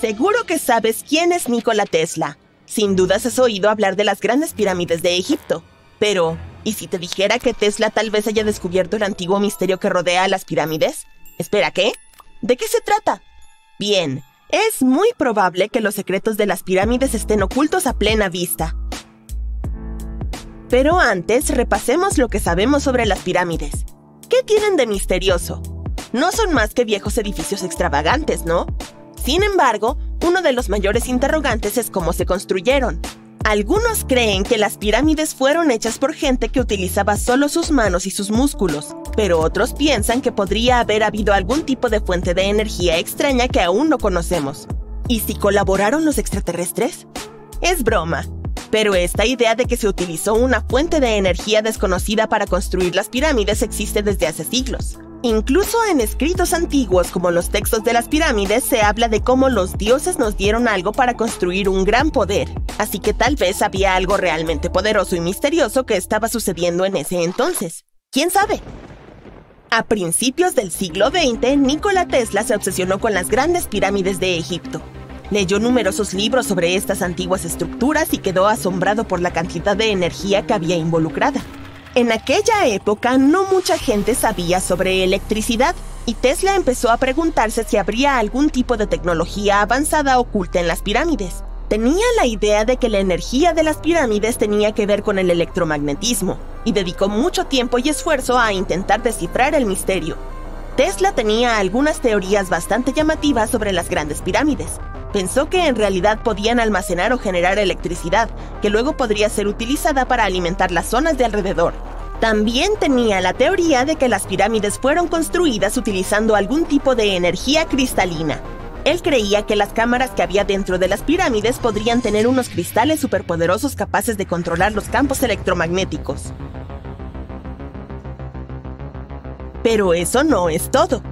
Seguro que sabes quién es Nikola Tesla. Sin dudas has oído hablar de las grandes pirámides de Egipto. Pero, ¿y si te dijera que Tesla tal vez haya descubierto el antiguo misterio que rodea a las pirámides? Espera, ¿qué? ¿De qué se trata? Bien, es muy probable que los secretos de las pirámides estén ocultos a plena vista. Pero antes, repasemos lo que sabemos sobre las pirámides. ¿Qué tienen de misterioso? No son más que viejos edificios extravagantes, ¿no? Sin embargo, uno de los mayores interrogantes es cómo se construyeron. Algunos creen que las pirámides fueron hechas por gente que utilizaba solo sus manos y sus músculos, pero otros piensan que podría haber habido algún tipo de fuente de energía extraña que aún no conocemos. ¿Y si colaboraron los extraterrestres? Es broma, pero esta idea de que se utilizó una fuente de energía desconocida para construir las pirámides existe desde hace siglos. Incluso en escritos antiguos como los textos de las pirámides se habla de cómo los dioses nos dieron algo para construir un gran poder, así que tal vez había algo realmente poderoso y misterioso que estaba sucediendo en ese entonces. ¿Quién sabe? A principios del siglo XX, Nikola Tesla se obsesionó con las grandes pirámides de Egipto. Leyó numerosos libros sobre estas antiguas estructuras y quedó asombrado por la cantidad de energía que había involucrada. En aquella época, no mucha gente sabía sobre electricidad, y Tesla empezó a preguntarse si habría algún tipo de tecnología avanzada oculta en las pirámides. Tenía la idea de que la energía de las pirámides tenía que ver con el electromagnetismo, y dedicó mucho tiempo y esfuerzo a intentar descifrar el misterio. Tesla tenía algunas teorías bastante llamativas sobre las grandes pirámides. Pensó que en realidad podían almacenar o generar electricidad, que luego podría ser utilizada para alimentar las zonas de alrededor. También tenía la teoría de que las pirámides fueron construidas utilizando algún tipo de energía cristalina. Él creía que las cámaras que había dentro de las pirámides podrían tener unos cristales superpoderosos capaces de controlar los campos electromagnéticos. Pero eso no es todo.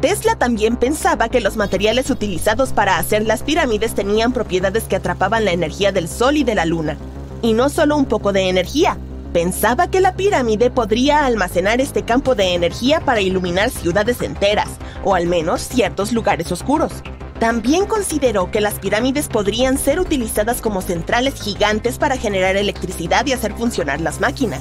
Tesla también pensaba que los materiales utilizados para hacer las pirámides tenían propiedades que atrapaban la energía del sol y de la luna. Y no solo un poco de energía, pensaba que la pirámide podría almacenar este campo de energía para iluminar ciudades enteras, o al menos ciertos lugares oscuros. También consideró que las pirámides podrían ser utilizadas como centrales gigantes para generar electricidad y hacer funcionar las máquinas.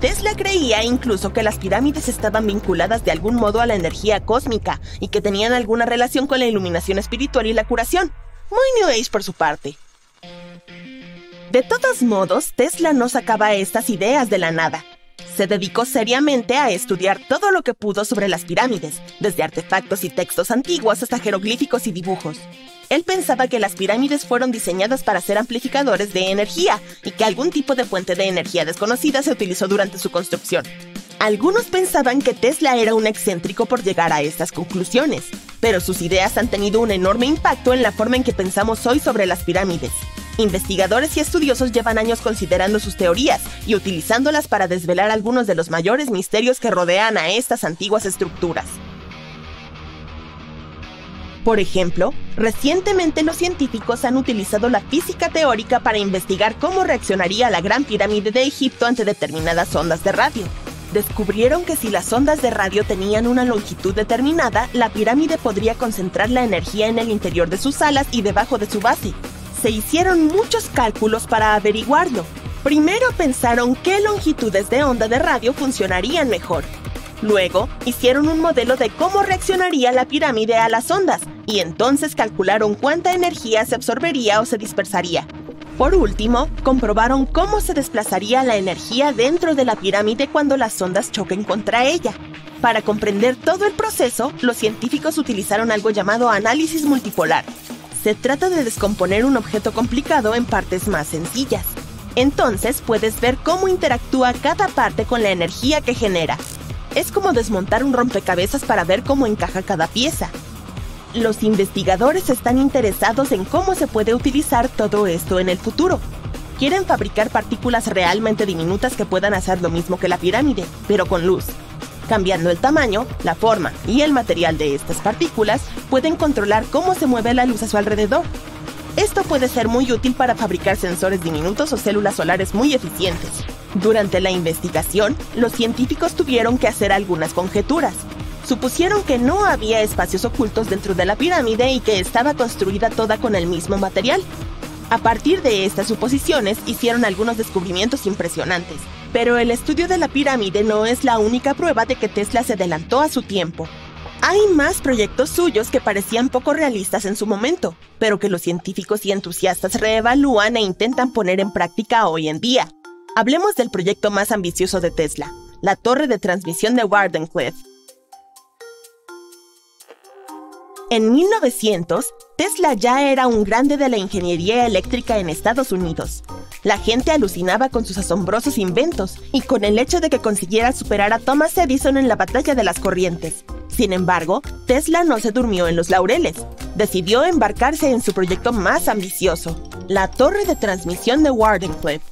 Tesla creía incluso que las pirámides estaban vinculadas de algún modo a la energía cósmica y que tenían alguna relación con la iluminación espiritual y la curación. Muy New Age por su parte. De todos modos, Tesla no sacaba estas ideas de la nada. Se dedicó seriamente a estudiar todo lo que pudo sobre las pirámides, desde artefactos y textos antiguos hasta jeroglíficos y dibujos. Él pensaba que las pirámides fueron diseñadas para ser amplificadores de energía y que algún tipo de fuente de energía desconocida se utilizó durante su construcción. Algunos pensaban que Tesla era un excéntrico por llegar a estas conclusiones, pero sus ideas han tenido un enorme impacto en la forma en que pensamos hoy sobre las pirámides. Investigadores y estudiosos llevan años considerando sus teorías y utilizándolas para desvelar algunos de los mayores misterios que rodean a estas antiguas estructuras. Por ejemplo, recientemente los científicos han utilizado la física teórica para investigar cómo reaccionaría la Gran Pirámide de Egipto ante determinadas ondas de radio. Descubrieron que si las ondas de radio tenían una longitud determinada, la pirámide podría concentrar la energía en el interior de sus alas y debajo de su base. Se hicieron muchos cálculos para averiguarlo. Primero pensaron qué longitudes de onda de radio funcionarían mejor. Luego, hicieron un modelo de cómo reaccionaría la pirámide a las ondas, y entonces calcularon cuánta energía se absorbería o se dispersaría. Por último, comprobaron cómo se desplazaría la energía dentro de la pirámide cuando las ondas choquen contra ella. Para comprender todo el proceso, los científicos utilizaron algo llamado análisis multipolar. Se trata de descomponer un objeto complicado en partes más sencillas. Entonces, puedes ver cómo interactúa cada parte con la energía que genera. Es como desmontar un rompecabezas para ver cómo encaja cada pieza. Los investigadores están interesados en cómo se puede utilizar todo esto en el futuro. Quieren fabricar partículas realmente diminutas que puedan hacer lo mismo que la pirámide, pero con luz. Cambiando el tamaño, la forma y el material de estas partículas, pueden controlar cómo se mueve la luz a su alrededor. Esto puede ser muy útil para fabricar sensores diminutos o células solares muy eficientes. Durante la investigación, los científicos tuvieron que hacer algunas conjeturas. supusieron que no había espacios ocultos dentro de la pirámide y que estaba construida toda con el mismo material. A partir de estas suposiciones hicieron algunos descubrimientos impresionantes, pero el estudio de la pirámide no es la única prueba de que Tesla se adelantó a su tiempo. Hay más proyectos suyos que parecían poco realistas en su momento, pero que los científicos y entusiastas reevalúan e intentan poner en práctica hoy en día. Hablemos del proyecto más ambicioso de Tesla, la torre de transmisión de Wardenclyffe. En 1900, Tesla ya era un grande de la ingeniería eléctrica en Estados Unidos. La gente alucinaba con sus asombrosos inventos y con el hecho de que consiguiera superar a Thomas Edison en la batalla de las corrientes. Sin embargo, Tesla no se durmió en los laureles. Decidió embarcarse en su proyecto más ambicioso, la torre de transmisión de Wardenclyffe.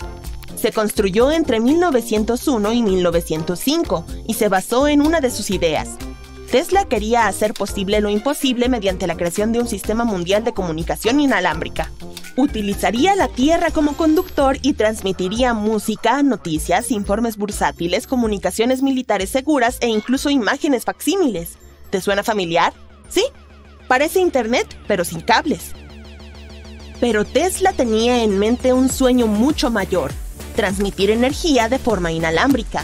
Se construyó entre 1901 y 1905 y se basó en una de sus ideas. Tesla quería hacer posible lo imposible mediante la creación de un sistema mundial de comunicación inalámbrica. Utilizaría la Tierra como conductor y transmitiría música, noticias, informes bursátiles, comunicaciones militares seguras e incluso imágenes facsímiles. ¿Te suena familiar? Sí, parece Internet, pero sin cables. Pero Tesla tenía en mente un sueño mucho mayor: transmitir energía de forma inalámbrica.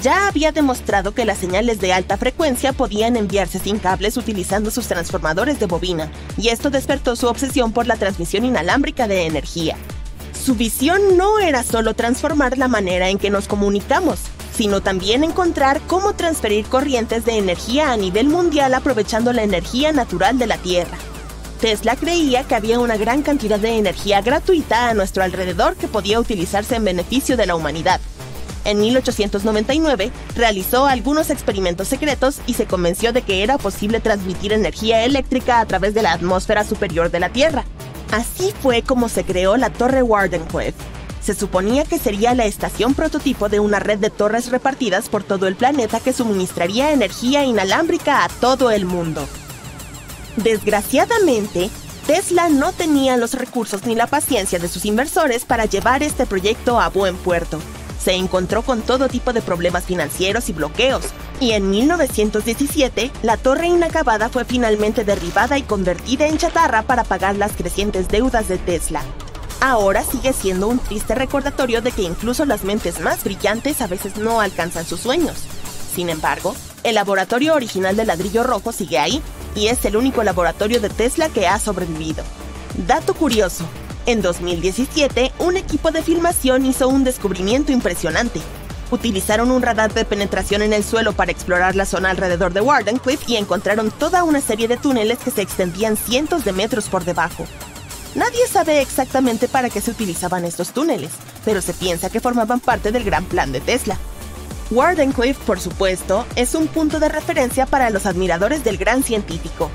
Ya había demostrado que las señales de alta frecuencia podían enviarse sin cables utilizando sus transformadores de bobina, y esto despertó su obsesión por la transmisión inalámbrica de energía. Su visión no era solo transformar la manera en que nos comunicamos, sino también encontrar cómo transferir corrientes de energía a nivel mundial aprovechando la energía natural de la Tierra. Tesla creía que había una gran cantidad de energía gratuita a nuestro alrededor que podía utilizarse en beneficio de la humanidad. En 1899, realizó algunos experimentos secretos y se convenció de que era posible transmitir energía eléctrica a través de la atmósfera superior de la Tierra. Así fue como se creó la Torre Wardenclyffe. Se suponía que sería la estación prototipo de una red de torres repartidas por todo el planeta que suministraría energía inalámbrica a todo el mundo. Desgraciadamente, Tesla no tenía los recursos ni la paciencia de sus inversores para llevar este proyecto a buen puerto. Se encontró con todo tipo de problemas financieros y bloqueos, y en 1917, la torre inacabada fue finalmente derribada y convertida en chatarra para pagar las crecientes deudas de Tesla. Ahora sigue siendo un triste recordatorio de que incluso las mentes más brillantes a veces no alcanzan sus sueños. Sin embargo, el laboratorio original de ladrillo rojo sigue ahí, y es el único laboratorio de Tesla que ha sobrevivido. Dato curioso. En 2017, un equipo de filmación hizo un descubrimiento impresionante. Utilizaron un radar de penetración en el suelo para explorar la zona alrededor de Wardenclyffe y encontraron toda una serie de túneles que se extendían cientos de metros por debajo. Nadie sabe exactamente para qué se utilizaban estos túneles, pero se piensa que formaban parte del gran plan de Tesla. Wardenclyffe, por supuesto, es un punto de referencia para los admiradores del gran científico.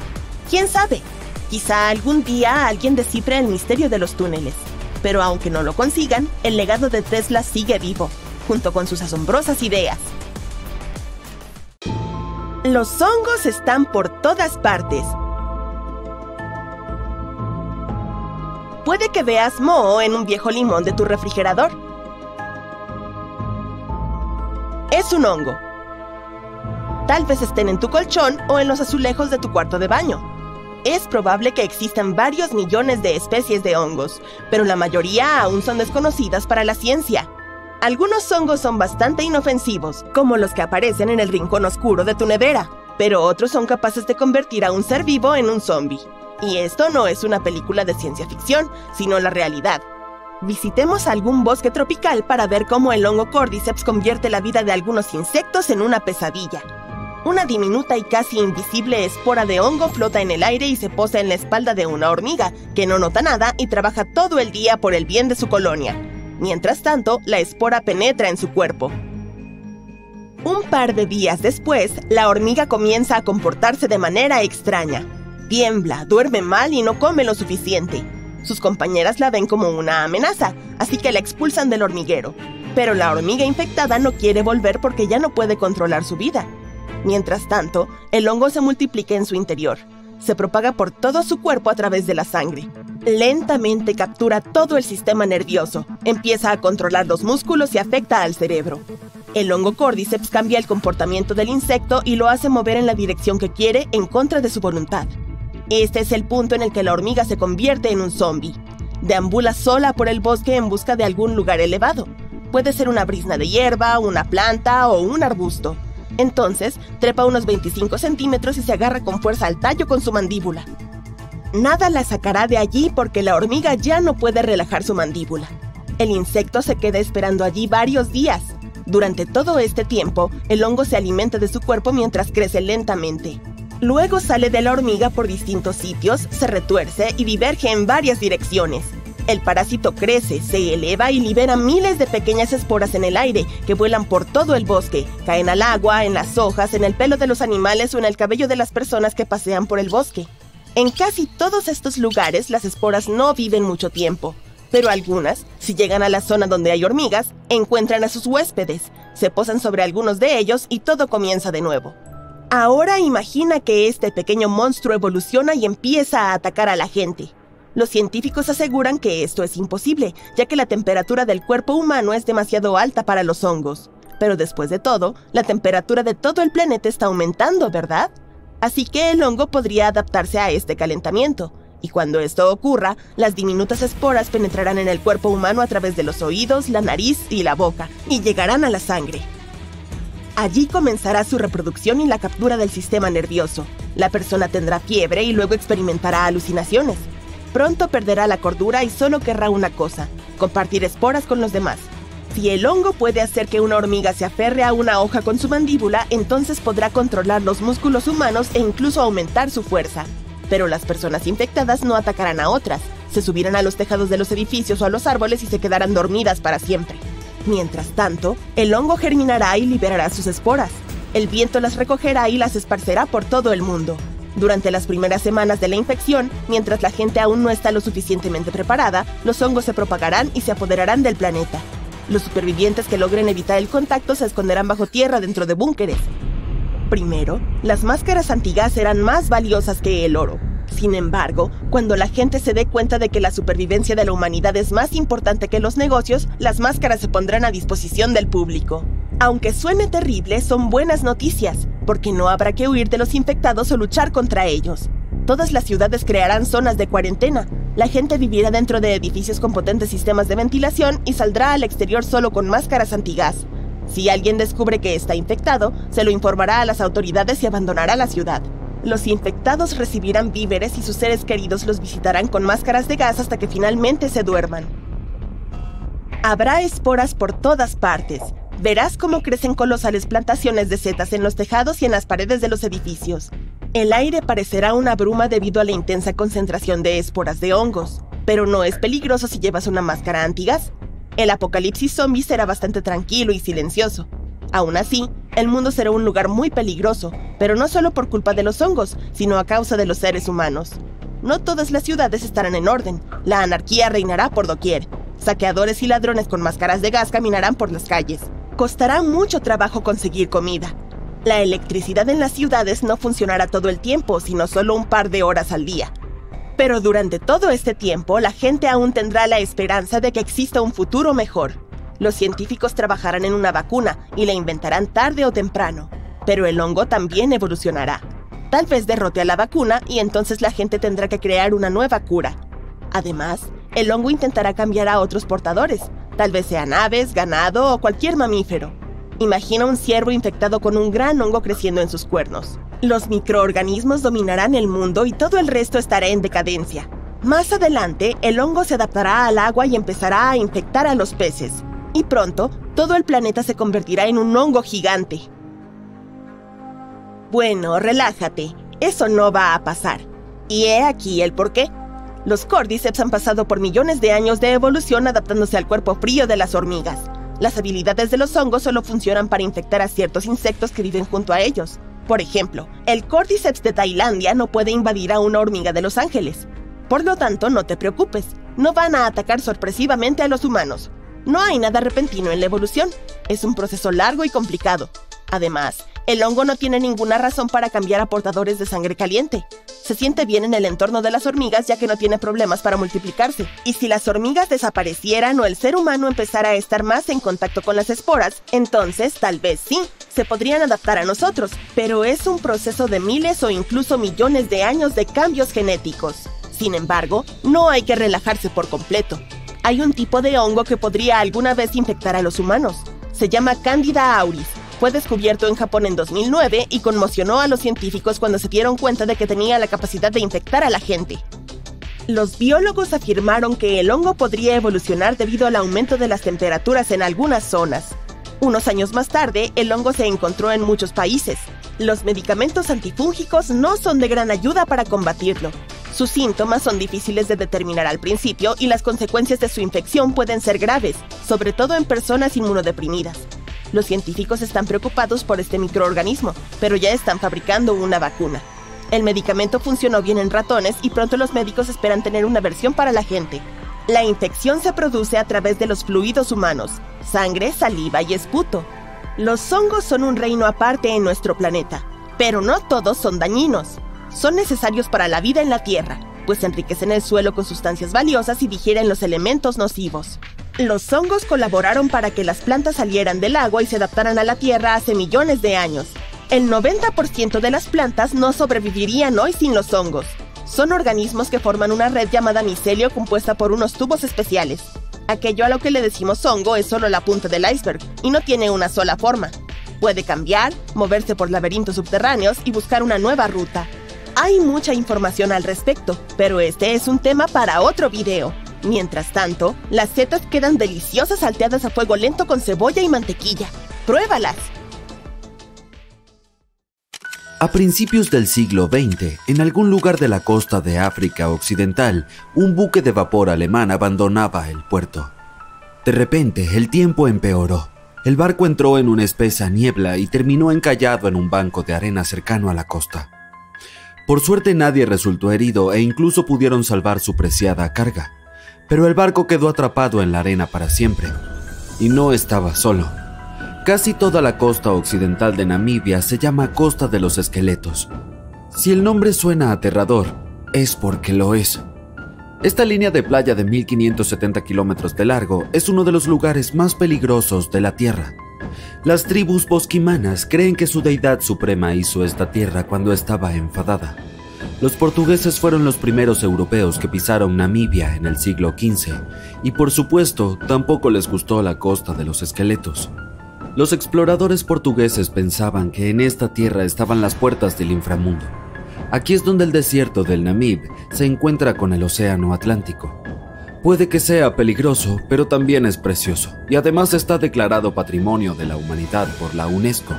¿Quién sabe? Quizá algún día alguien descifre el misterio de los túneles. Pero aunque no lo consigan, el legado de Tesla sigue vivo, junto con sus asombrosas ideas. Los hongos están por todas partes. Puede que veas moho en un viejo limón de tu refrigerador. Es un hongo. Tal vez estén en tu colchón o en los azulejos de tu cuarto de baño. Es probable que existan varios millones de especies de hongos, pero la mayoría aún son desconocidas para la ciencia. Algunos hongos son bastante inofensivos, como los que aparecen en el rincón oscuro de tu nevera, pero otros son capaces de convertir a un ser vivo en un zombie. Y esto no es una película de ciencia ficción, sino la realidad. Visitemos algún bosque tropical para ver cómo el hongo Cordyceps convierte la vida de algunos insectos en una pesadilla. Una diminuta y casi invisible espora de hongo flota en el aire y se posa en la espalda de una hormiga, que no nota nada y trabaja todo el día por el bien de su colonia. Mientras tanto, la espora penetra en su cuerpo. Un par de días después, la hormiga comienza a comportarse de manera extraña. Tiembla, duerme mal y no come lo suficiente. Sus compañeras la ven como una amenaza, así que la expulsan del hormiguero. Pero la hormiga infectada no quiere volver porque ya no puede controlar su vida. Mientras tanto, el hongo se multiplica en su interior. Se propaga por todo su cuerpo a través de la sangre. Lentamente captura todo el sistema nervioso, empieza a controlar los músculos y afecta al cerebro. El hongo Cordyceps cambia el comportamiento del insecto y lo hace mover en la dirección que quiere en contra de su voluntad. Este es el punto en el que la hormiga se convierte en un zombie. Deambula sola por el bosque en busca de algún lugar elevado. Puede ser una brizna de hierba, una planta o un arbusto. Entonces, trepa unos 25 centímetros y se agarra con fuerza al tallo con su mandíbula. Nada la sacará de allí porque la hormiga ya no puede relajar su mandíbula. El insecto se queda esperando allí varios días. Durante todo este tiempo, el hongo se alimenta de su cuerpo mientras crece lentamente. Luego sale de la hormiga por distintos sitios, se retuerce y diverge en varias direcciones. El parásito crece, se eleva y libera miles de pequeñas esporas en el aire que vuelan por todo el bosque, caen al agua, en las hojas, en el pelo de los animales o en el cabello de las personas que pasean por el bosque. En casi todos estos lugares las esporas no viven mucho tiempo, pero algunas, si llegan a la zona donde hay hormigas, encuentran a sus huéspedes, se posan sobre algunos de ellos y todo comienza de nuevo. Ahora imagina que este pequeño monstruo evoluciona y empieza a atacar a la gente. Los científicos aseguran que esto es imposible, ya que la temperatura del cuerpo humano es demasiado alta para los hongos. Pero después de todo, la temperatura de todo el planeta está aumentando, ¿verdad? Así que el hongo podría adaptarse a este calentamiento. Y cuando esto ocurra, las diminutas esporas penetrarán en el cuerpo humano a través de los oídos, la nariz y la boca, y llegarán a la sangre. Allí comenzará su reproducción y la captura del sistema nervioso. La persona tendrá fiebre y luego experimentará alucinaciones. Pronto perderá la cordura y solo querrá una cosa, compartir esporas con los demás. Si el hongo puede hacer que una hormiga se aferre a una hoja con su mandíbula, entonces podrá controlar los músculos humanos e incluso aumentar su fuerza. Pero las personas infectadas no atacarán a otras, se subirán a los tejados de los edificios o a los árboles y se quedarán dormidas para siempre. Mientras tanto, el hongo germinará y liberará sus esporas. El viento las recogerá y las esparcerá por todo el mundo. Durante las primeras semanas de la infección, mientras la gente aún no está lo suficientemente preparada, los hongos se propagarán y se apoderarán del planeta. Los supervivientes que logren evitar el contacto se esconderán bajo tierra dentro de búnkeres. Primero, las máscaras antigás serán más valiosas que el oro. Sin embargo, cuando la gente se dé cuenta de que la supervivencia de la humanidad es más importante que los negocios, las máscaras se pondrán a disposición del público. Aunque suene terrible, son buenas noticias, porque no habrá que huir de los infectados o luchar contra ellos. Todas las ciudades crearán zonas de cuarentena. La gente vivirá dentro de edificios con potentes sistemas de ventilación y saldrá al exterior solo con máscaras antigás. Si alguien descubre que está infectado, se lo informará a las autoridades y abandonará la ciudad. Los infectados recibirán víveres y sus seres queridos los visitarán con máscaras de gas hasta que finalmente se duerman. Habrá esporas por todas partes. Verás cómo crecen colosales plantaciones de setas en los tejados y en las paredes de los edificios. El aire parecerá una bruma debido a la intensa concentración de esporas de hongos, pero no es peligroso si llevas una máscara antigas. El apocalipsis zombie será bastante tranquilo y silencioso. Aún así, el mundo será un lugar muy peligroso, pero no solo por culpa de los hongos, sino a causa de los seres humanos. No todas las ciudades estarán en orden. La anarquía reinará por doquier. Saqueadores y ladrones con máscaras de gas caminarán por las calles. Costará mucho trabajo conseguir comida. La electricidad en las ciudades no funcionará todo el tiempo, sino solo un par de horas al día. Pero durante todo este tiempo, la gente aún tendrá la esperanza de que exista un futuro mejor. Los científicos trabajarán en una vacuna y la inventarán tarde o temprano. Pero el hongo también evolucionará. Tal vez derrote a la vacuna y entonces la gente tendrá que crear una nueva cura. Además, el hongo intentará cambiar a otros portadores, tal vez sean aves, ganado o cualquier mamífero. Imagina un ciervo infectado con un gran hongo creciendo en sus cuernos. Los microorganismos dominarán el mundo y todo el resto estará en decadencia. Más adelante, el hongo se adaptará al agua y empezará a infectar a los peces. Y pronto, todo el planeta se convertirá en un hongo gigante. Bueno, relájate. Eso no va a pasar. Y he aquí el porqué. Los cordyceps han pasado por millones de años de evolución adaptándose al cuerpo frío de las hormigas. Las habilidades de los hongos solo funcionan para infectar a ciertos insectos que viven junto a ellos. Por ejemplo, el cordyceps de Tailandia no puede invadir a una hormiga de Los Ángeles. Por lo tanto, no te preocupes. No van a atacar sorpresivamente a los humanos. No hay nada repentino en la evolución. Es un proceso largo y complicado. Además, El hongo no tiene ninguna razón para cambiar a portadores de sangre caliente. Se siente bien en el entorno de las hormigas ya que no tiene problemas para multiplicarse. Y si las hormigas desaparecieran o el ser humano empezara a estar más en contacto con las esporas, entonces tal vez sí, se podrían adaptar a nosotros. Pero es un proceso de miles o incluso millones de años de cambios genéticos. Sin embargo, no hay que relajarse por completo. Hay un tipo de hongo que podría alguna vez infectar a los humanos. Se llama Candida auris. Fue descubierto en Japón en 2009 y conmocionó a los científicos cuando se dieron cuenta de que tenía la capacidad de infectar a la gente. Los biólogos afirmaron que el hongo podría evolucionar debido al aumento de las temperaturas en algunas zonas. Unos años más tarde, el hongo se encontró en muchos países. Los medicamentos antifúngicos no son de gran ayuda para combatirlo. Sus síntomas son difíciles de determinar al principio y las consecuencias de su infección pueden ser graves, sobre todo en personas inmunodeprimidas. Los científicos están preocupados por este microorganismo, pero ya están fabricando una vacuna. El medicamento funcionó bien en ratones y pronto los médicos esperan tener una versión para la gente. La infección se produce a través de los fluidos humanos, sangre, saliva y esputo. Los hongos son un reino aparte en nuestro planeta, pero no todos son dañinos. Son necesarios para la vida en la Tierra, pues enriquecen el suelo con sustancias valiosas y digieren los elementos nocivos. Los hongos colaboraron para que las plantas salieran del agua y se adaptaran a la tierra hace millones de años. El 90% de las plantas no sobrevivirían hoy sin los hongos. Son organismos que forman una red llamada micelio compuesta por unos tubos especiales. Aquello a lo que le decimos hongo es solo la punta del iceberg y no tiene una sola forma. Puede cambiar, moverse por laberintos subterráneos y buscar una nueva ruta. Hay mucha información al respecto, pero este es un tema para otro video. Mientras tanto, las setas quedan deliciosas salteadas a fuego lento con cebolla y mantequilla. ¡Pruébalas! A principios del siglo XX, en algún lugar de la costa de África Occidental, un buque de vapor alemán abandonaba el puerto. De repente, el tiempo empeoró. El barco entró en una espesa niebla y terminó encallado en un banco de arena cercano a la costa. Por suerte, nadie resultó herido e incluso pudieron salvar su preciada carga. Pero el barco quedó atrapado en la arena para siempre. Y no estaba solo. Casi toda la costa occidental de Namibia se llama Costa de los Esqueletos. Si el nombre suena aterrador, es porque lo es. Esta línea de playa de 1570 kilómetros de largo es uno de los lugares más peligrosos de la Tierra. Las tribus bosquimanas creen que su deidad suprema hizo esta tierra cuando estaba enfadada. Los portugueses fueron los primeros europeos que pisaron Namibia en el siglo XV, y por supuesto, tampoco les gustó la Costa de los Esqueletos. Los exploradores portugueses pensaban que en esta tierra estaban las puertas del inframundo. Aquí es donde el desierto del Namib se encuentra con el océano Atlántico. Puede que sea peligroso, pero también es precioso, y además está declarado Patrimonio de la Humanidad por la UNESCO.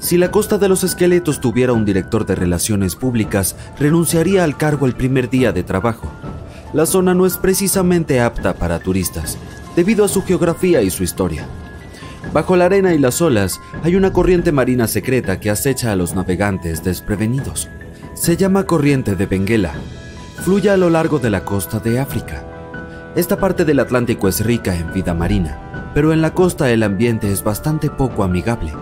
Si la Costa de los Esqueletos tuviera un director de relaciones públicas, renunciaría al cargo el primer día de trabajo. La zona no es precisamente apta para turistas, debido a su geografía y su historia. Bajo la arena y las olas, hay una corriente marina secreta que acecha a los navegantes desprevenidos. Se llama Corriente de Benguela. Fluye a lo largo de la costa de África. Esta parte del Atlántico es rica en vida marina, pero en la costa el ambiente es bastante poco amigable.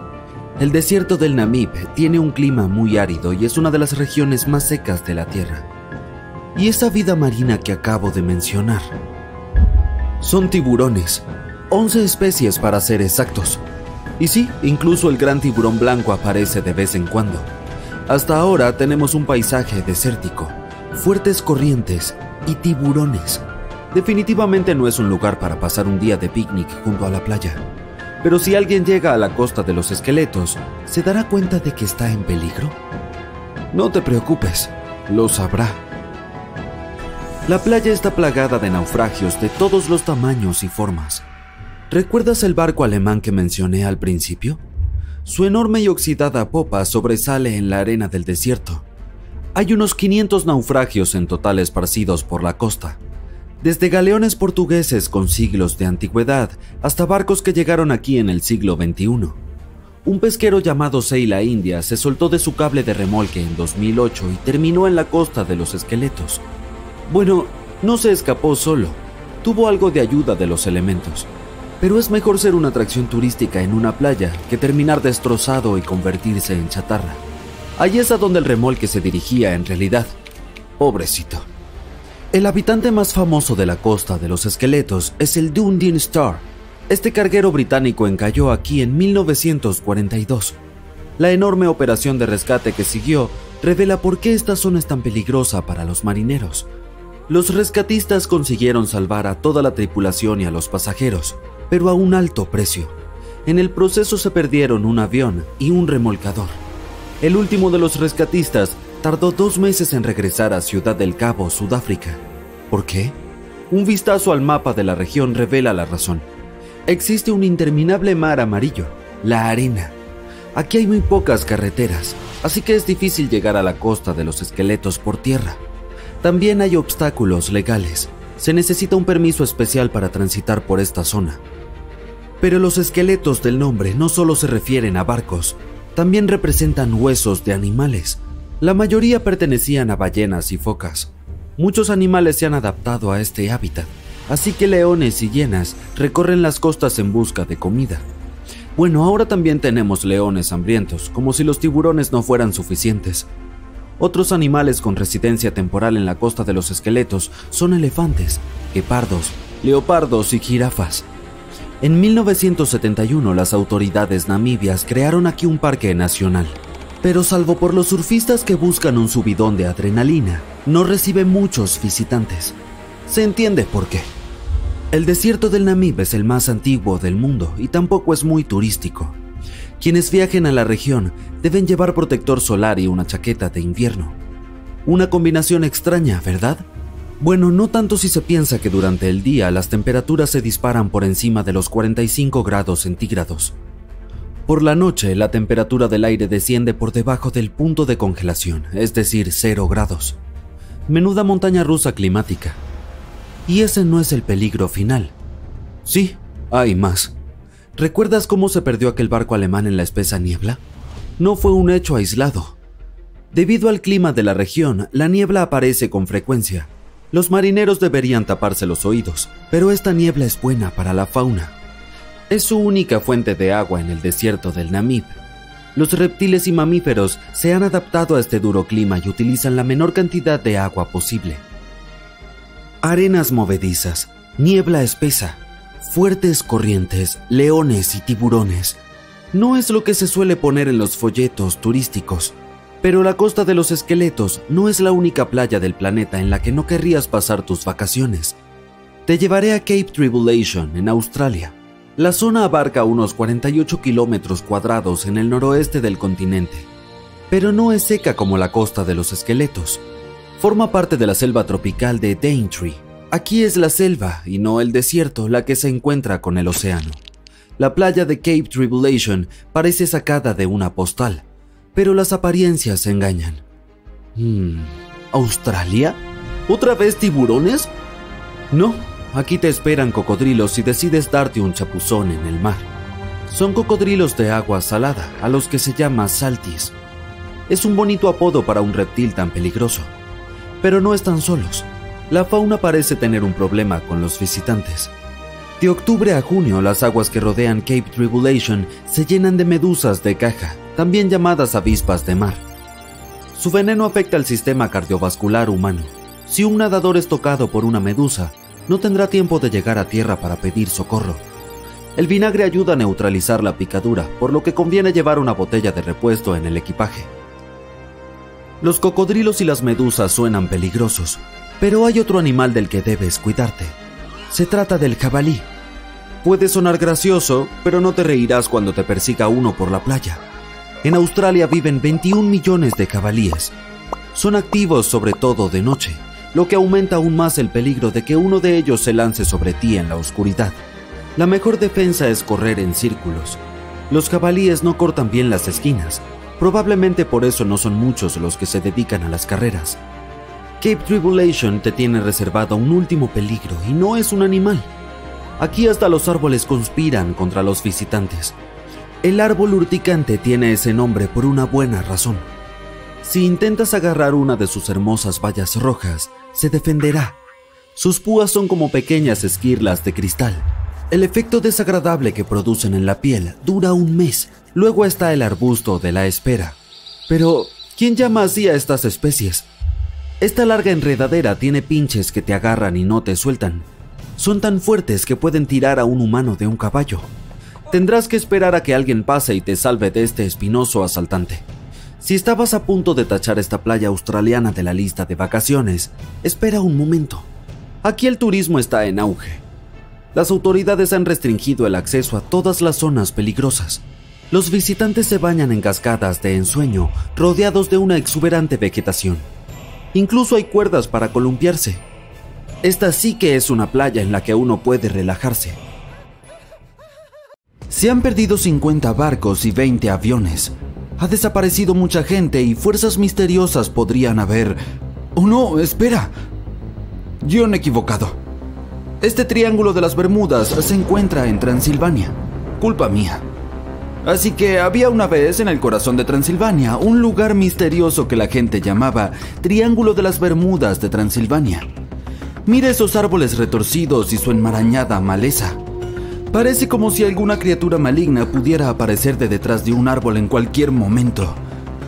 El desierto del Namib tiene un clima muy árido y es una de las regiones más secas de la Tierra. Y esa vida marina que acabo de mencionar son tiburones, 11 especies para ser exactos. Y sí, incluso el gran tiburón blanco aparece de vez en cuando. Hasta ahora tenemos un paisaje desértico, fuertes corrientes y tiburones. Definitivamente no es un lugar para pasar un día de picnic junto a la playa. Pero si alguien llega a la Costa de los Esqueletos, ¿se dará cuenta de que está en peligro? No te preocupes, lo sabrá. La playa está plagada de naufragios de todos los tamaños y formas. ¿Recuerdas el barco alemán que mencioné al principio? Su enorme y oxidada popa sobresale en la arena del desierto. Hay unos 500 naufragios en total esparcidos por la costa. Desde galeones portugueses con siglos de antigüedad hasta barcos que llegaron aquí en el siglo XXI. Un pesquero llamado Zeila India se soltó de su cable de remolque en 2008 y terminó en la Costa de los Esqueletos. Bueno, no se escapó solo, tuvo algo de ayuda de los elementos. Pero es mejor ser una atracción turística en una playa que terminar destrozado y convertirse en chatarra. Allí es a donde el remolque se dirigía en realidad. Pobrecito. El habitante más famoso de la Costa de los Esqueletos es el Dundee Star. Este carguero británico encalló aquí en 1942. La enorme operación de rescate que siguió revela por qué esta zona es tan peligrosa para los marineros. Los rescatistas consiguieron salvar a toda la tripulación y a los pasajeros, pero a un alto precio. En el proceso se perdieron un avión y un remolcador. El último de los rescatistas tardó 2 meses en regresar a Ciudad del Cabo, Sudáfrica. ¿Por qué? Un vistazo al mapa de la región revela la razón. Existe un interminable mar amarillo, la arena. Aquí hay muy pocas carreteras, así que es difícil llegar a la Costa de los Esqueletos por tierra. También hay obstáculos legales. Se necesita un permiso especial para transitar por esta zona. Pero los esqueletos del nombre no solo se refieren a barcos, también representan huesos de animales. La mayoría pertenecían a ballenas y focas. Muchos animales se han adaptado a este hábitat, así que leones y hienas recorren las costas en busca de comida. Bueno, ahora también tenemos leones hambrientos, como si los tiburones no fueran suficientes. Otros animales con residencia temporal en la Costa de los Esqueletos son elefantes, guepardos, leopardos y jirafas. En 1971, las autoridades namibias crearon aquí un parque nacional, pero salvo por los surfistas que buscan un subidón de adrenalina, no recibe muchos visitantes. Se entiende por qué. El desierto del Namib es el más antiguo del mundo y tampoco es muy turístico. Quienes viajen a la región deben llevar protector solar y una chaqueta de invierno. Una combinación extraña, ¿verdad? Bueno, no tanto si se piensa que durante el día las temperaturas se disparan por encima de los 45 grados centígrados. Por la noche, la temperatura del aire desciende por debajo del punto de congelación, es decir, 0 grados. Menuda montaña rusa climática. Y ese no es el peligro final. Sí, hay más. ¿Recuerdas cómo se perdió aquel barco alemán en la espesa niebla? No fue un hecho aislado. Debido al clima de la región, la niebla aparece con frecuencia. Los marineros deberían taparse los oídos, pero esta niebla es buena para la fauna. Es su única fuente de agua en el desierto del Namib. Los reptiles y mamíferos se han adaptado a este duro clima y utilizan la menor cantidad de agua posible. Arenas movedizas, niebla espesa, fuertes corrientes, leones y tiburones. No es lo que se suele poner en los folletos turísticos, pero la Costa de los Esqueletos no es la única playa del planeta en la que no querrías pasar tus vacaciones. Te llevaré a Cape Tribulation, en Australia. La zona abarca unos 48 kilómetros cuadrados en el noroeste del continente, pero no es seca como la Costa de los Esqueletos. Forma parte de la selva tropical de Daintree. Aquí es la selva, y no el desierto, la que se encuentra con el océano. La playa de Cape Tribulation parece sacada de una postal, pero las apariencias engañan. ¿Australia? ¿Otra vez tiburones? No, aquí te esperan cocodrilos si decides darte un chapuzón en el mar. Son cocodrilos de agua salada, a los que se llama saltis. Es un bonito apodo para un reptil tan peligroso. Pero no están solos. La fauna parece tener un problema con los visitantes. De octubre a junio, las aguas que rodean Cape Tribulation se llenan de medusas de caja, también llamadas avispas de mar. Su veneno afecta al sistema cardiovascular humano. Si un nadador es tocado por una medusa, no tendrá tiempo de llegar a tierra para pedir socorro. El vinagre ayuda a neutralizar la picadura, por lo que conviene llevar una botella de repuesto en el equipaje. Los cocodrilos y las medusas suenan peligrosos. Pero hay otro animal del que debes cuidarte. Se trata del jabalí. Puede sonar gracioso, pero no te reirás cuando te persiga uno por la playa. En Australia viven 21 millones de jabalíes. Son activos sobre todo de noche, lo que aumenta aún más el peligro de que uno de ellos se lance sobre ti en la oscuridad. La mejor defensa es correr en círculos. Los jabalíes no cortan bien las esquinas. Probablemente por eso no son muchos los que se dedican a las carreras. Cape Tribulation te tiene reservado un último peligro, y no es un animal. Aquí hasta los árboles conspiran contra los visitantes. El árbol urticante tiene ese nombre por una buena razón. Si intentas agarrar una de sus hermosas bayas rojas, se defenderá. Sus púas son como pequeñas esquirlas de cristal. El efecto desagradable que producen en la piel dura un mes. Luego está el arbusto de la espera. Pero, ¿quién llama así a estas especies? Esta larga enredadera tiene pinches que te agarran y no te sueltan. Son tan fuertes que pueden tirar a un humano de un caballo. Tendrás que esperar a que alguien pase y te salve de este espinoso asaltante. Si estabas a punto de tachar esta playa australiana de la lista de vacaciones, espera un momento. Aquí el turismo está en auge. Las autoridades han restringido el acceso a todas las zonas peligrosas. Los visitantes se bañan en cascadas de ensueño, rodeados de una exuberante vegetación. Incluso hay cuerdas para columpiarse. Esta sí que es una playa en la que uno puede relajarse. Se han perdido 50 barcos y 20 aviones. Ha desaparecido mucha gente y fuerzas misteriosas podrían haber... ¡Oh no! ¡Espera! Guión equivocado. Este triángulo de las Bermudas se encuentra en Transilvania. Culpa mía. Así que había una vez en el corazón de Transilvania un lugar misterioso que la gente llamaba Triángulo de las Bermudas de Transilvania. Mira esos árboles retorcidos y su enmarañada maleza. Parece como si alguna criatura maligna pudiera aparecer de detrás de un árbol en cualquier momento.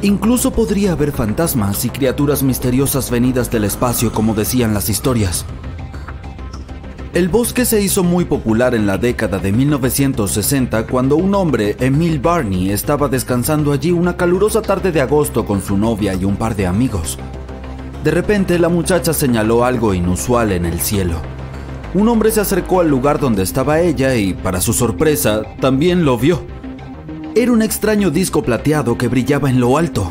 Incluso podría haber fantasmas y criaturas misteriosas venidas del espacio, como decían las historias. El bosque se hizo muy popular en la década de 1960 cuando un hombre, Emil Barney, estaba descansando allí una calurosa tarde de agosto con su novia y un par de amigos. De repente, la muchacha señaló algo inusual en el cielo. Un hombre se acercó al lugar donde estaba ella y, para su sorpresa, también lo vio. Era un extraño disco plateado que brillaba en lo alto.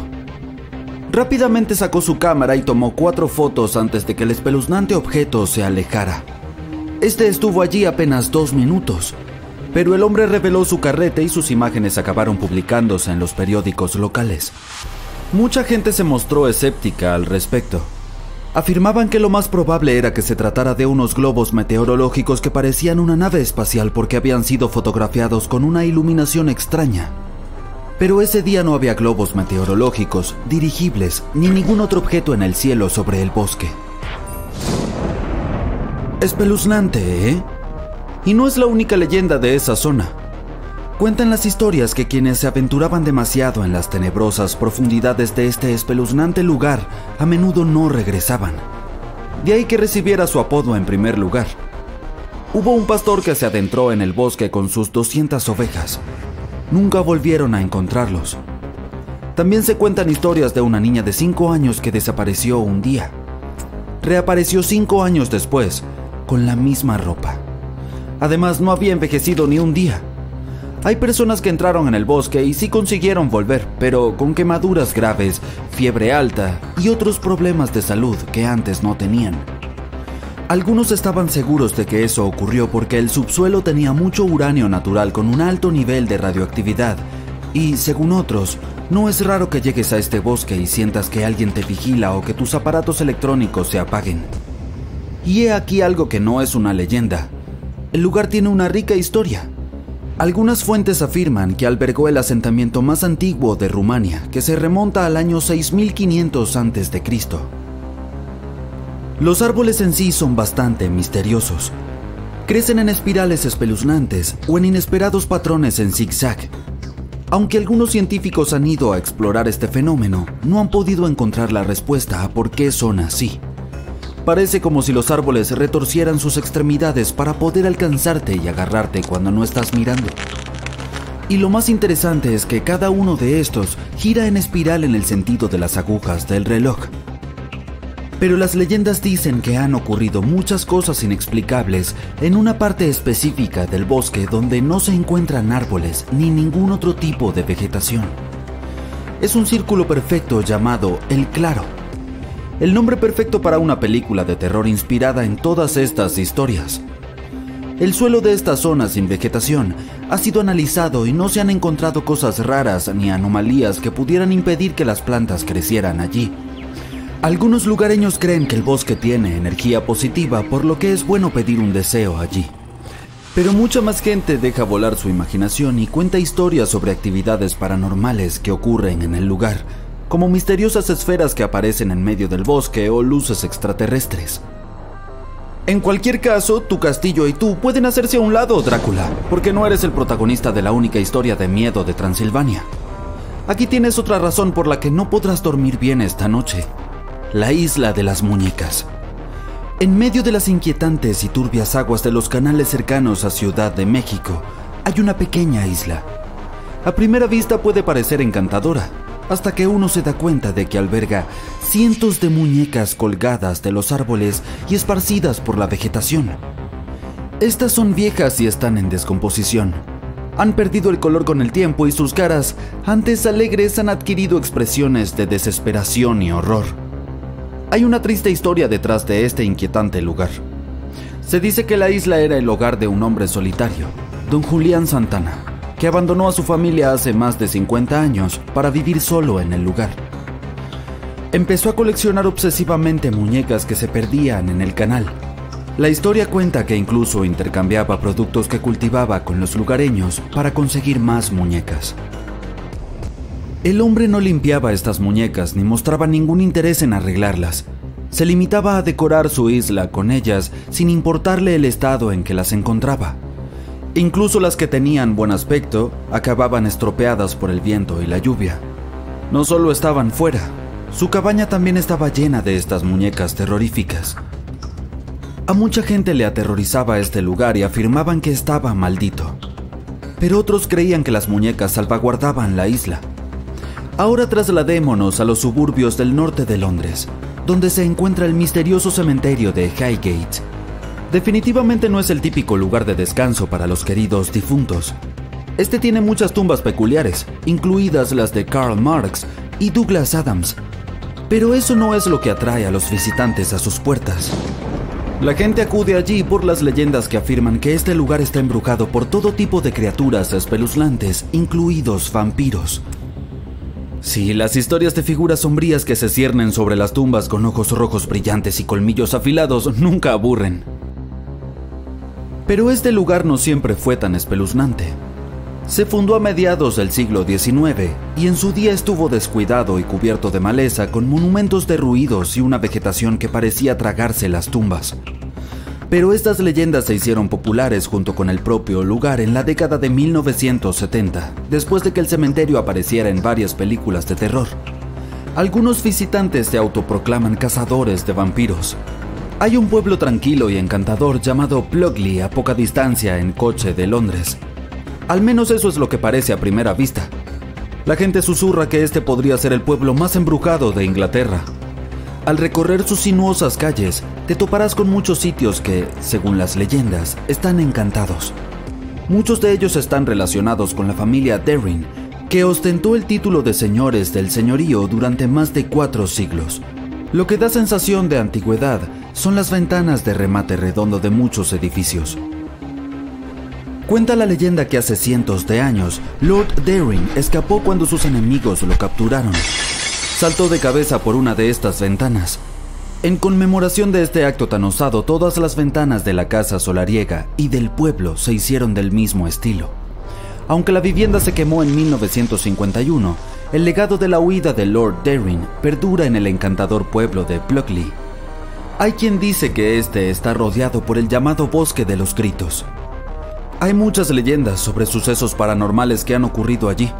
Rápidamente sacó su cámara y tomó 4 fotos antes de que el espeluznante objeto se alejara. Este estuvo allí apenas 2 minutos, pero el hombre reveló su carrete y sus imágenes acabaron publicándose en los periódicos locales. Mucha gente se mostró escéptica al respecto. Afirmaban que lo más probable era que se tratara de unos globos meteorológicos que parecían una nave espacial porque habían sido fotografiados con una iluminación extraña. Pero ese día no había globos meteorológicos, dirigibles, ni ningún otro objeto en el cielo sobre el bosque. Espeluznante, ¿eh? Y no es la única leyenda de esa zona. Cuentan las historias que quienes se aventuraban demasiado en las tenebrosas profundidades de este espeluznante lugar a menudo no regresaban. De ahí que recibiera su apodo en primer lugar. Hubo un pastor que se adentró en el bosque con sus 200 ovejas. Nunca volvieron a encontrarlos. También se cuentan historias de una niña de 5 años que desapareció un día. Reapareció 5 años después, con la misma ropa. Además, no había envejecido ni un día. Hay personas que entraron en el bosque y sí consiguieron volver, pero con quemaduras graves, fiebre alta y otros problemas de salud que antes no tenían. Algunos estaban seguros de que eso ocurrió porque el subsuelo tenía mucho uranio natural con un alto nivel de radioactividad y, según otros, no es raro que llegues a este bosque y sientas que alguien te vigila o que tus aparatos electrónicos se apaguen. Y he aquí algo que no es una leyenda. El lugar tiene una rica historia. Algunas fuentes afirman que albergó el asentamiento más antiguo de Rumania, que se remonta al año 6500 a.C. Los árboles en sí son bastante misteriosos. Crecen en espirales espeluznantes o en inesperados patrones en zigzag. Aunque algunos científicos han ido a explorar este fenómeno, no han podido encontrar la respuesta a por qué son así. Parece como si los árboles retorcieran sus extremidades para poder alcanzarte y agarrarte cuando no estás mirando. Y lo más interesante es que cada uno de estos gira en espiral en el sentido de las agujas del reloj. Pero las leyendas dicen que han ocurrido muchas cosas inexplicables en una parte específica del bosque donde no se encuentran árboles ni ningún otro tipo de vegetación. Es un círculo perfecto llamado El Claro. El nombre perfecto para una película de terror inspirada en todas estas historias. El suelo de esta zona sin vegetación ha sido analizado y no se han encontrado cosas raras ni anomalías que pudieran impedir que las plantas crecieran allí. Algunos lugareños creen que el bosque tiene energía positiva, por lo que es bueno pedir un deseo allí. Pero mucha más gente deja volar su imaginación y cuenta historias sobre actividades paranormales que ocurren en el lugar, como misteriosas esferas que aparecen en medio del bosque o luces extraterrestres. En cualquier caso, tu castillo y tú pueden hacerse a un lado, Drácula, porque no eres el protagonista de la única historia de miedo de Transilvania. Aquí tienes otra razón por la que no podrás dormir bien esta noche: la Isla de las Muñecas. En medio de las inquietantes y turbias aguas de los canales cercanos a Ciudad de México, hay una pequeña isla. A primera vista puede parecer encantadora, hasta que uno se da cuenta de que alberga cientos de muñecas colgadas de los árboles y esparcidas por la vegetación. Estas son viejas y están en descomposición. Han perdido el color con el tiempo y sus caras, antes alegres, han adquirido expresiones de desesperación y horror. Hay una triste historia detrás de este inquietante lugar. Se dice que la isla era el hogar de un hombre solitario, Don Julián Santana, que abandonó a su familia hace más de 50 años para vivir solo en el lugar. Empezó a coleccionar obsesivamente muñecas que se perdían en el canal. La historia cuenta que incluso intercambiaba productos que cultivaba con los lugareños para conseguir más muñecas. El hombre no limpiaba estas muñecas ni mostraba ningún interés en arreglarlas. Se limitaba a decorar su isla con ellas sin importarle el estado en que las encontraba. Incluso las que tenían buen aspecto acababan estropeadas por el viento y la lluvia. No solo estaban fuera, su cabaña también estaba llena de estas muñecas terroríficas. A mucha gente le aterrorizaba este lugar y afirmaban que estaba maldito. Pero otros creían que las muñecas salvaguardaban la isla. Ahora trasladémonos a los suburbios del norte de Londres, donde se encuentra el misterioso cementerio de Highgate. Definitivamente no es el típico lugar de descanso para los queridos difuntos. Este tiene muchas tumbas peculiares, incluidas las de Karl Marx y Douglas Adams. Pero eso no es lo que atrae a los visitantes a sus puertas. La gente acude allí por las leyendas que afirman que este lugar está embrujado por todo tipo de criaturas espeluznantes, incluidos vampiros. Sí, las historias de figuras sombrías que se ciernen sobre las tumbas con ojos rojos brillantes y colmillos afilados nunca aburren. Pero este lugar no siempre fue tan espeluznante. Se fundó a mediados del siglo XIX y en su día estuvo descuidado y cubierto de maleza, con monumentos derruidos y una vegetación que parecía tragarse las tumbas. Pero estas leyendas se hicieron populares junto con el propio lugar en la década de 1970, después de que el cementerio apareciera en varias películas de terror. Algunos visitantes se autoproclaman cazadores de vampiros. Hay un pueblo tranquilo y encantador llamado Pluckley, a poca distancia en coche de Londres. Al menos eso es lo que parece a primera vista. La gente susurra que este podría ser el pueblo más embrujado de Inglaterra. Al recorrer sus sinuosas calles, te toparás con muchos sitios que, según las leyendas, están encantados. Muchos de ellos están relacionados con la familia Dering, que ostentó el título de señores del señorío durante más de 4 siglos. Lo que da sensación de antigüedad son las ventanas de remate redondo de muchos edificios. Cuenta la leyenda que hace cientos de años, Lord Dering escapó cuando sus enemigos lo capturaron. Saltó de cabeza por una de estas ventanas. En conmemoración de este acto tan osado, todas las ventanas de la casa solariega y del pueblo se hicieron del mismo estilo. Aunque la vivienda se quemó en 1951, el legado de la huida de Lord Dering perdura en el encantador pueblo de Pluckley. Hay quien dice que este está rodeado por el llamado Bosque de los Gritos. Hay muchas leyendas sobre sucesos paranormales que han ocurrido allí.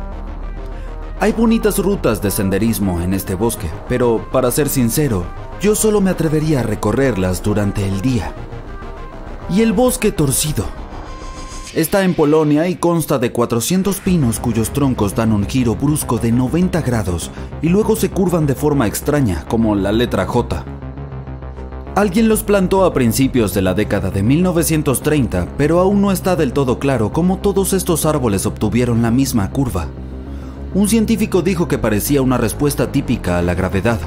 Hay bonitas rutas de senderismo en este bosque, pero para ser sincero, yo solo me atrevería a recorrerlas durante el día. Y el Bosque Torcido. Está en Polonia y consta de 400 pinos cuyos troncos dan un giro brusco de 90 grados y luego se curvan de forma extraña, como la letra J. Alguien los plantó a principios de la década de 1930, pero aún no está del todo claro cómo todos estos árboles obtuvieron la misma curva. Un científico dijo que parecía una respuesta típica a la gravedad.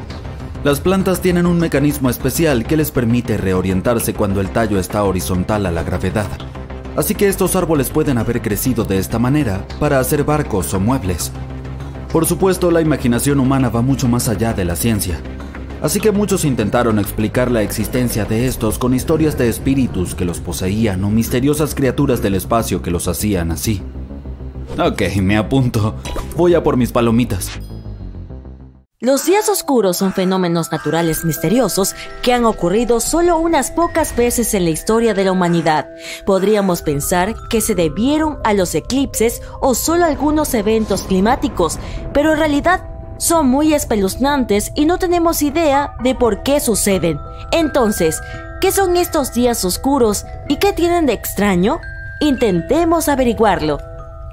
Las plantas tienen un mecanismo especial que les permite reorientarse cuando el tallo está horizontal a la gravedad. Así que estos árboles pueden haber crecido de esta manera para hacer barcos o muebles. Por supuesto, la imaginación humana va mucho más allá de la ciencia. Así que muchos intentaron explicar la existencia de estos con historias de espíritus que los poseían o misteriosas criaturas del espacio que los hacían así. Ok, me apunto. Voy a por mis palomitas. Los días oscuros son fenómenos naturales misteriosos que han ocurrido solo unas pocas veces en la historia de la humanidad. Podríamos pensar que se debieron a los eclipses o solo algunos eventos climáticos, pero en realidad son muy espeluznantes y no tenemos idea de por qué suceden. Entonces, ¿qué son estos días oscuros y qué tienen de extraño? Intentemos averiguarlo.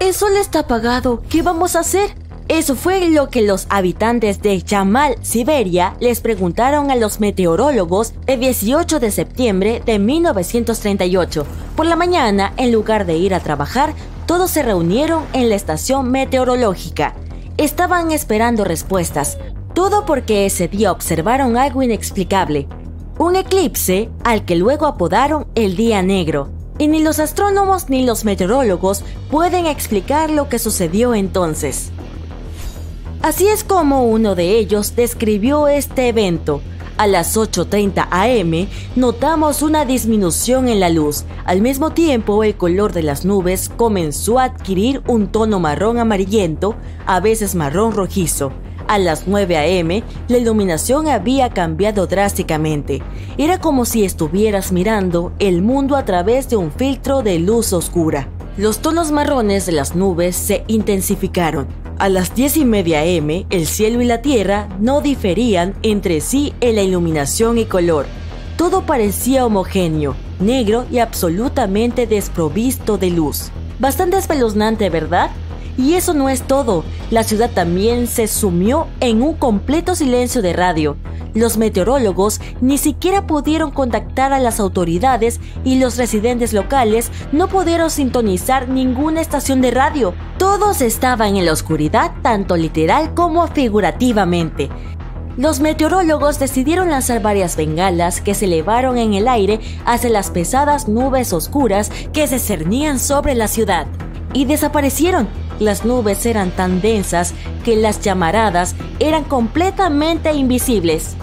El sol está apagado, ¿qué vamos a hacer? Eso fue lo que los habitantes de Yamal, Siberia, les preguntaron a los meteorólogos el 18 de septiembre de 1938. Por la mañana, en lugar de ir a trabajar, todos se reunieron en la estación meteorológica. Estaban esperando respuestas, todo porque ese día observaron algo inexplicable. Un eclipse al que luego apodaron el Día Negro. Y ni los astrónomos ni los meteorólogos pueden explicar lo que sucedió entonces. Así es como uno de ellos describió este evento. A las 8:30 am notamos una disminución en la luz. Al mismo tiempo, el color de las nubes comenzó a adquirir un tono marrón amarillento, a veces marrón rojizo. A las 9 am, la iluminación había cambiado drásticamente. Era como si estuvieras mirando el mundo a través de un filtro de luz oscura. Los tonos marrones de las nubes se intensificaron. A las 10:30 am, el cielo y la tierra no diferían entre sí en la iluminación y color. Todo parecía homogéneo, negro y absolutamente desprovisto de luz. Bastante espeluznante, ¿verdad? Y eso no es todo, la ciudad también se sumió en un completo silencio de radio. Los meteorólogos ni siquiera pudieron contactar a las autoridades y los residentes locales no pudieron sintonizar ninguna estación de radio. Todos estaban en la oscuridad, tanto literal como figurativamente. Los meteorólogos decidieron lanzar varias bengalas que se elevaron en el aire hacia las pesadas nubes oscuras que se cernían sobre la ciudad y desaparecieron. Las nubes eran tan densas que las llamaradas eran completamente invisibles.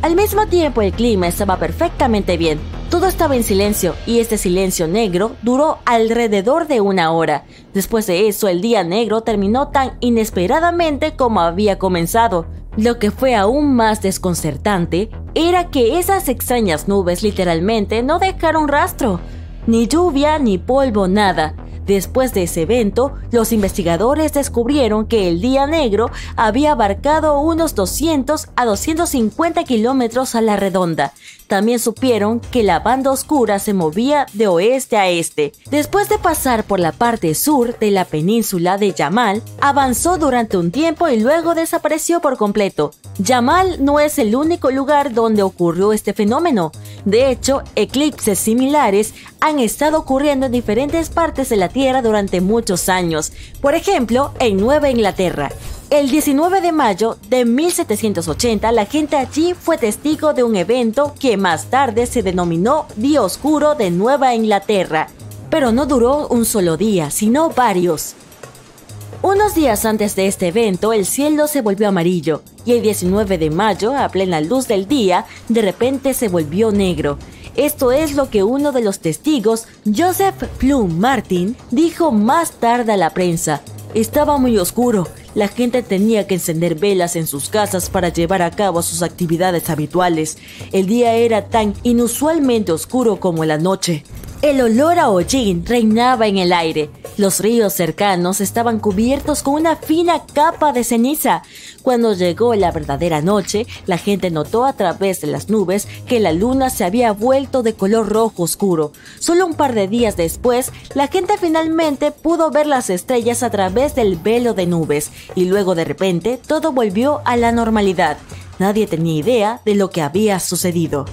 Al mismo tiempo, el clima estaba perfectamente bien. Todo estaba en silencio y este silencio negro duró alrededor de una hora. Después de eso, el Día Negro terminó tan inesperadamente como había comenzado. Lo que fue aún más desconcertante era que esas extrañas nubes literalmente no dejaron rastro. Ni lluvia, ni polvo, nada. Después de ese evento, los investigadores descubrieron que el Día Negro había abarcado unos 200 a 250 kilómetros a la redonda. También supieron que la banda oscura se movía de oeste a este. Después de pasar por la parte sur de la península de Yamal, avanzó durante un tiempo y luego desapareció por completo. Yamal no es el único lugar donde ocurrió este fenómeno. De hecho, eclipses similares han estado ocurriendo en diferentes partes de la Tierra durante muchos años. Por ejemplo, en Nueva Inglaterra. El 19 de mayo de 1780, la gente allí fue testigo de un evento que más tarde se denominó Día Oscuro de Nueva Inglaterra, pero no duró un solo día, sino varios. Unos días antes de este evento, el cielo se volvió amarillo, y el 19 de mayo, a plena luz del día, de repente se volvió negro. Esto es lo que uno de los testigos, Joseph Plumb Martin, dijo más tarde a la prensa. Estaba muy oscuro. La gente tenía que encender velas en sus casas para llevar a cabo sus actividades habituales. El día era tan inusualmente oscuro como la noche. El olor a hollín reinaba en el aire. Los ríos cercanos estaban cubiertos con una fina capa de ceniza. Cuando llegó la verdadera noche, la gente notó a través de las nubes que la luna se había vuelto de color rojo oscuro. Solo un par de días después, la gente finalmente pudo ver las estrellas a través del velo de nubes, y luego de repente todo volvió a la normalidad. Nadie tenía idea de lo que había sucedido.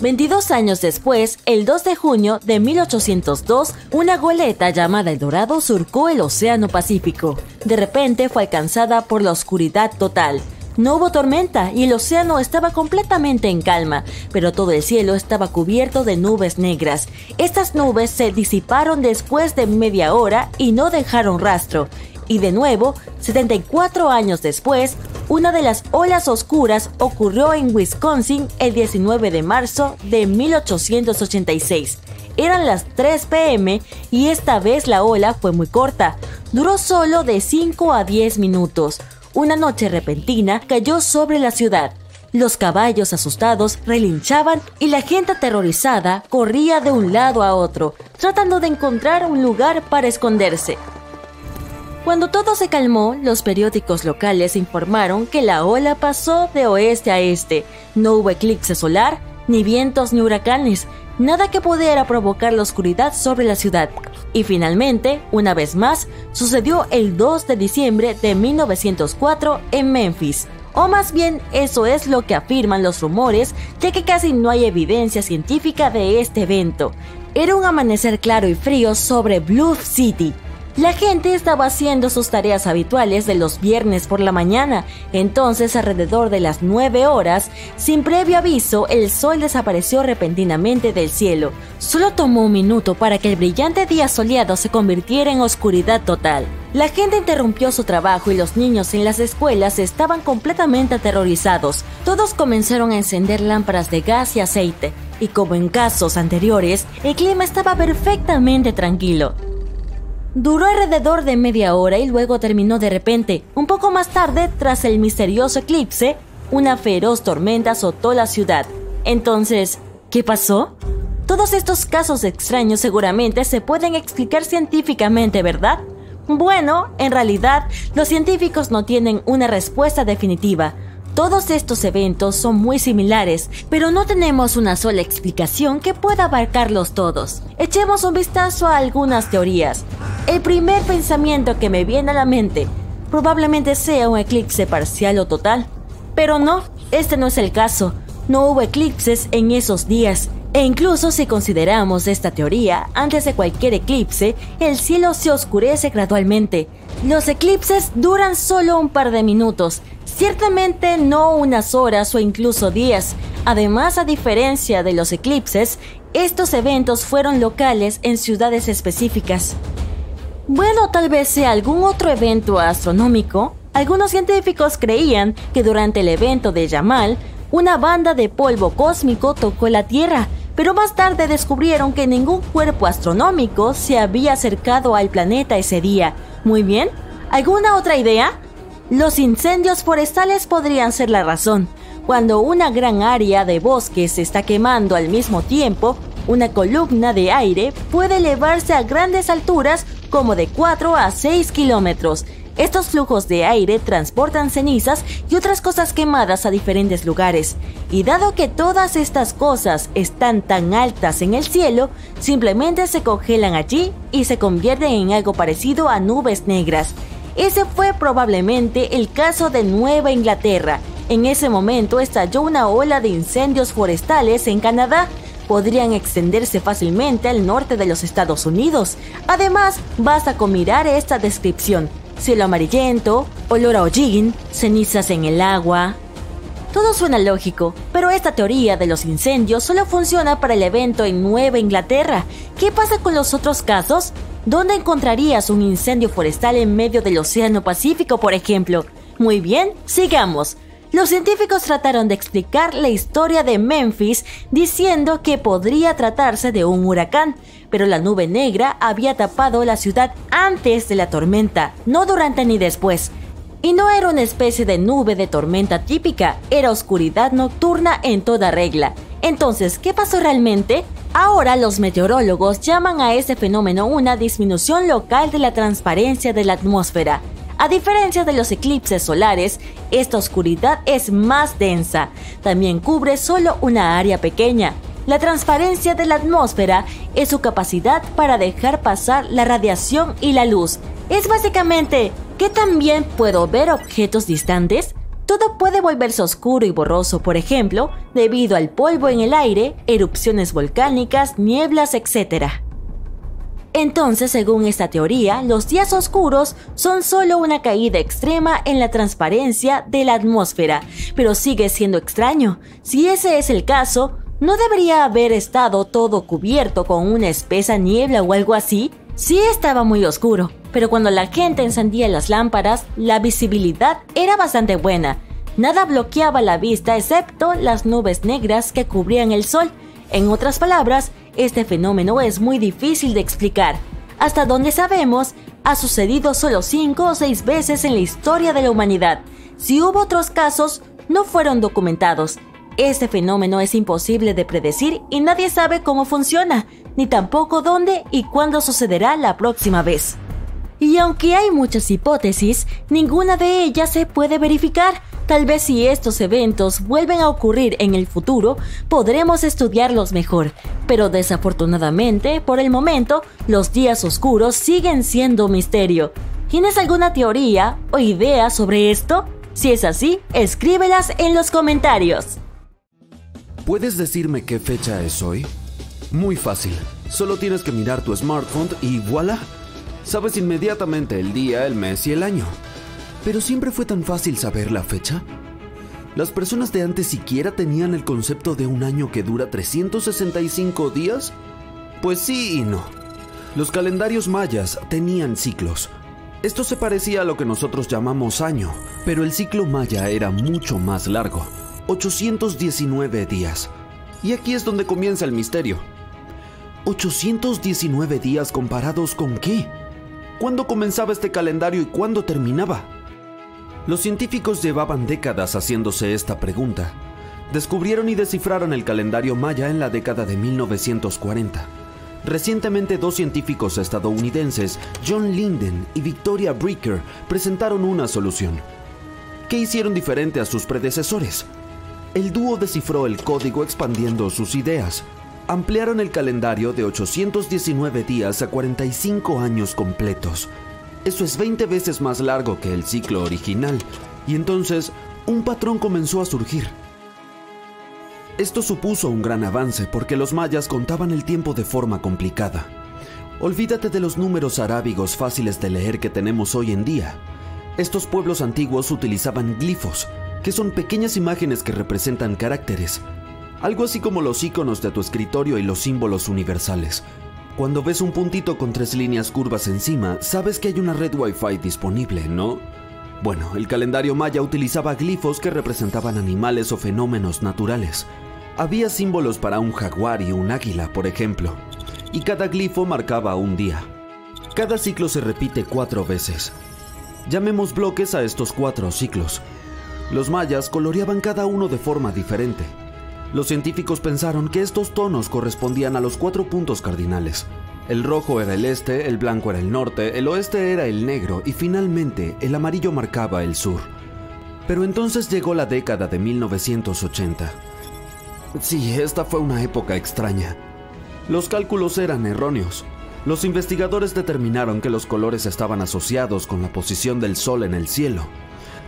22 años después, el 2 de junio de 1802, una goleta llamada El Dorado surcó el Océano Pacífico. De repente fue alcanzada por la oscuridad total. No hubo tormenta y el océano estaba completamente en calma, pero todo el cielo estaba cubierto de nubes negras. Estas nubes se disiparon después de media hora y no dejaron rastro. Y de nuevo, 74 años después, una de las olas oscuras ocurrió en Wisconsin el 19 de marzo de 1886. Eran las 3 p.m. y esta vez la ola fue muy corta, duró solo de 5 a 10 minutos. una noche repentina cayó sobre la ciudad. Los caballos asustados relinchaban y la gente aterrorizada corría de un lado a otro, tratando de encontrar un lugar para esconderse. Cuando todo se calmó, los periódicos locales informaron que la ola pasó de oeste a este. No hubo eclipse solar, ni vientos ni huracanes, nada que pudiera provocar la oscuridad sobre la ciudad. Y finalmente, una vez más, sucedió el 2 de diciembre de 1904 en Memphis. O más bien, eso es lo que afirman los rumores, ya que casi no hay evidencia científica de este evento. Era un amanecer claro y frío sobre Bluff City. La gente estaba haciendo sus tareas habituales de los viernes por la mañana, entonces alrededor de las 9 horas, sin previo aviso, el sol desapareció repentinamente del cielo. Solo tomó un minuto para que el brillante día soleado se convirtiera en oscuridad total. La gente interrumpió su trabajo y los niños en las escuelas estaban completamente aterrorizados. Todos comenzaron a encender lámparas de gas y aceite, y como en casos anteriores, el clima estaba perfectamente tranquilo. Duró alrededor de media hora y luego terminó de repente. Un poco más tarde, tras el misterioso eclipse, una feroz tormenta azotó la ciudad. Entonces, ¿qué pasó? Todos estos casos extraños seguramente se pueden explicar científicamente, ¿verdad? Bueno, en realidad, los científicos no tienen una respuesta definitiva. Todos estos eventos son muy similares, pero no tenemos una sola explicación que pueda abarcarlos todos. Echemos un vistazo a algunas teorías. El primer pensamiento que me viene a la mente, probablemente sea un eclipse parcial o total. Pero no, este no es el caso. No hubo eclipses en esos días. E incluso si consideramos esta teoría, antes de cualquier eclipse, el cielo se oscurece gradualmente. Los eclipses duran solo un par de minutos, ciertamente no unas horas o incluso días. Además, a diferencia de los eclipses, estos eventos fueron locales en ciudades específicas. Bueno, tal vez sea algún otro evento astronómico. Algunos científicos creían que durante el evento de Yamal, una banda de polvo cósmico tocó la Tierra, pero más tarde descubrieron que ningún cuerpo astronómico se había acercado al planeta ese día. Muy bien, ¿alguna otra idea? Los incendios forestales podrían ser la razón. Cuando una gran área de bosque se está quemando al mismo tiempo, una columna de aire puede elevarse a grandes alturas como de 4 a 6 kilómetros. Estos flujos de aire transportan cenizas y otras cosas quemadas a diferentes lugares. Y dado que todas estas cosas están tan altas en el cielo, simplemente se congelan allí y se convierten en algo parecido a nubes negras. Ese fue probablemente el caso de Nueva Inglaterra. En ese momento estalló una ola de incendios forestales en Canadá. Podrían extenderse fácilmente al norte de los Estados Unidos. Además, basta con mirar esta descripción. Cielo amarillento, olor a hollín, cenizas en el agua. Todo suena lógico, pero esta teoría de los incendios solo funciona para el evento en Nueva Inglaterra. ¿Qué pasa con los otros casos? ¿Dónde encontrarías un incendio forestal en medio del Océano Pacífico, por ejemplo? Muy bien, sigamos. Los científicos trataron de explicar la historia de Memphis diciendo que podría tratarse de un huracán, pero la nube negra había tapado la ciudad antes de la tormenta, no durante ni después. Y no era una especie de nube de tormenta típica, era oscuridad nocturna en toda regla. Entonces, ¿qué pasó realmente? Ahora los meteorólogos llaman a este fenómeno una disminución local de la transparencia de la atmósfera. A diferencia de los eclipses solares, esta oscuridad es más densa. También cubre solo una área pequeña. La transparencia de la atmósfera es su capacidad para dejar pasar la radiación y la luz. Es básicamente que también puedo ver objetos distantes. Todo puede volverse oscuro y borroso, por ejemplo, debido al polvo en el aire, erupciones volcánicas, nieblas, etc. Entonces, según esta teoría, los días oscuros son solo una caída extrema en la transparencia de la atmósfera, pero sigue siendo extraño. Si ese es el caso, ¿no debería haber estado todo cubierto con una espesa niebla o algo así? Sí estaba muy oscuro, pero cuando la gente encendía las lámparas, la visibilidad era bastante buena. Nada bloqueaba la vista excepto las nubes negras que cubrían el sol. En otras palabras, este fenómeno es muy difícil de explicar. Hasta donde sabemos, ha sucedido solo 5 o 6 veces en la historia de la humanidad. Si hubo otros casos, no fueron documentados. Este fenómeno es imposible de predecir y nadie sabe cómo funciona, ni tampoco dónde y cuándo sucederá la próxima vez. Y aunque hay muchas hipótesis, ninguna de ellas se puede verificar. Tal vez si estos eventos vuelven a ocurrir en el futuro, podremos estudiarlos mejor. Pero desafortunadamente, por el momento, los días oscuros siguen siendo misterio. ¿Tienes alguna teoría o idea sobre esto? Si es así, escríbelas en los comentarios. ¿Puedes decirme qué fecha es hoy? Muy fácil. Solo tienes que mirar tu smartphone y ¡voilà! Sabes inmediatamente el día, el mes y el año. ¿Pero siempre fue tan fácil saber la fecha? Las personas de antes siquiera tenían el concepto de un año que dura 365 días. Pues sí y no. Los calendarios mayas tenían ciclos. Esto se parecía a lo que nosotros llamamos año, pero el ciclo maya era mucho más largo, 819 días. Y aquí es donde comienza el misterio. 819 días comparados ¿con qué? ¿Cuándo comenzaba este calendario y cuándo terminaba? Los científicos llevaban décadas haciéndose esta pregunta. Descubrieron y descifraron el calendario maya en la década de 1940. Recientemente, dos científicos estadounidenses, John Linden y Victoria Brecker, presentaron una solución. ¿Qué hicieron diferente a sus predecesores? El dúo descifró el código expandiendo sus ideas. Ampliaron el calendario de 819 días a 45 años completos. Eso es 20 veces más largo que el ciclo original, y entonces un patrón comenzó a surgir. Esto supuso un gran avance porque los mayas contaban el tiempo de forma complicada. Olvídate de los números arábigos fáciles de leer que tenemos hoy en día. Estos pueblos antiguos utilizaban glifos, que son pequeñas imágenes que representan caracteres, algo así como los iconos de tu escritorio y los símbolos universales. Cuando ves un puntito con 3 líneas curvas encima, sabes que hay una red Wi-Fi disponible, ¿no? Bueno, el calendario maya utilizaba glifos que representaban animales o fenómenos naturales. Había símbolos para un jaguar y un águila, por ejemplo, y cada glifo marcaba un día. Cada ciclo se repite 4 veces. Llamemos bloques a estos 4 ciclos. Los mayas coloreaban cada uno de forma diferente. Los científicos pensaron que estos tonos correspondían a los 4 puntos cardinales. El rojo era el este, el blanco era el norte, el oeste era el negro y finalmente el amarillo marcaba el sur. Pero entonces llegó la década de 1980. Sí, esta fue una época extraña. Los cálculos eran erróneos. Los investigadores determinaron que los colores estaban asociados con la posición del sol en el cielo.